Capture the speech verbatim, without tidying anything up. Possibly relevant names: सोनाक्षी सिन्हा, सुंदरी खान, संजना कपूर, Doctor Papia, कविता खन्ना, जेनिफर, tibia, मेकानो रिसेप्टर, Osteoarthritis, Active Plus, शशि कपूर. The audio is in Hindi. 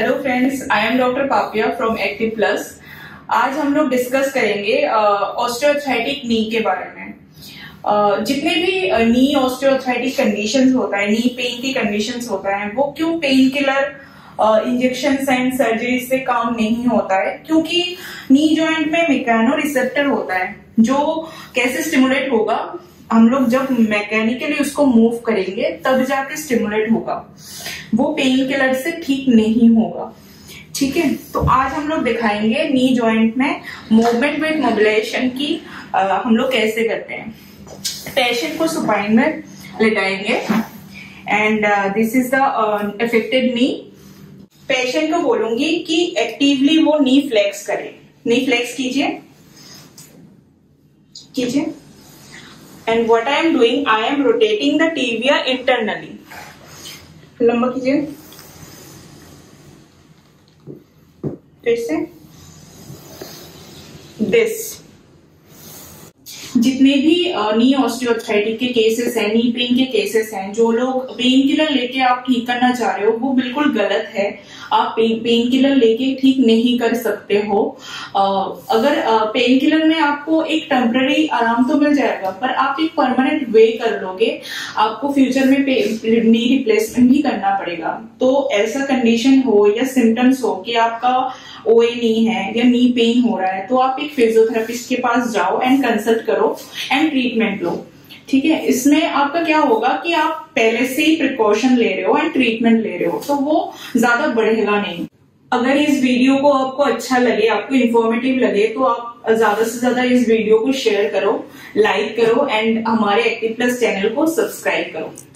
Hello friends, I am doctor Papiya from active plus. आज हम लोग डिस्कस करेंगे ऑस्टियोआर्थराइटिक नी के बारे में। uh, जितने भी नी ऑस्टियोआर्थराइटिक कंडीशंस होता है, नी पेन की कंडीशंस होता है, वो क्यों pain killer injection and surgery से काम नहीं होता है? क्योंकि नी जॉइंट में मेकानो रिसेप्टर होता है जो कैसे स्टिमुलेट होगा, हम लोग जब मैकेनिकली उसको मूव करेंगे तब जाके स्टिमुलेट होगा, वो पेन किलर से ठीक नहीं होगा। ठीक है, तो आज हम लोग दिखाएंगे नी जॉइंट में मूवमेंट विद मोबिलाइजेशन की आ, हम लोग कैसे करते हैं। पेशेंट को सुपाइन में लेटाएंगे and this is the affected knee. Patient को बोलूंगी कि एक्टिवली वो नी फ्लेक्स करे। नी फ्लेक्स कीजिए कीजिए and what I am doing, I am rotating the tibia internally। लंबा कीजिए, फिर से this। जितने भी नी ऑस्टियोआर्थराइटिक के केसेस हैं, नी पेन के केसेस हैं, जो लोग पेन किलर लेके आप ठीक करना चाह रहे हो वो बिल्कुल गलत है। आप पेन किलर लेके ठीक नहीं कर सकते हो। अगर पेन किलर में आपको एक टेम्पररी आराम तो मिल जाएगा, पर आप एक परमानेंट वे कर लोगे, आपको फ्यूचर में नी रिप्लेसमेंट भी करना पड़ेगा। तो ऐसा कंडीशन हो या सिम्टम्स हो कि आपका ओए नी है या नी पेन हो रहा है, तो आप एक फिजियोथेरेपिस्ट के पास जाओ एंड कंसल्ट करो एंड ट्रीटमेंट लो। ठीक है, इसमें आपका क्या होगा कि आप पहले से ही प्रिकॉशन ले रहे हो एंड ट्रीटमेंट ले रहे हो, तो वो ज्यादा बढ़ेगा नहीं। अगर इस वीडियो को आपको अच्छा लगे, आपको इन्फॉर्मेटिव लगे, तो आप ज्यादा से ज्यादा इस वीडियो को शेयर करो, लाइक करो एंड हमारे एक्टिव प्लस चैनल को सब्सक्राइब करो।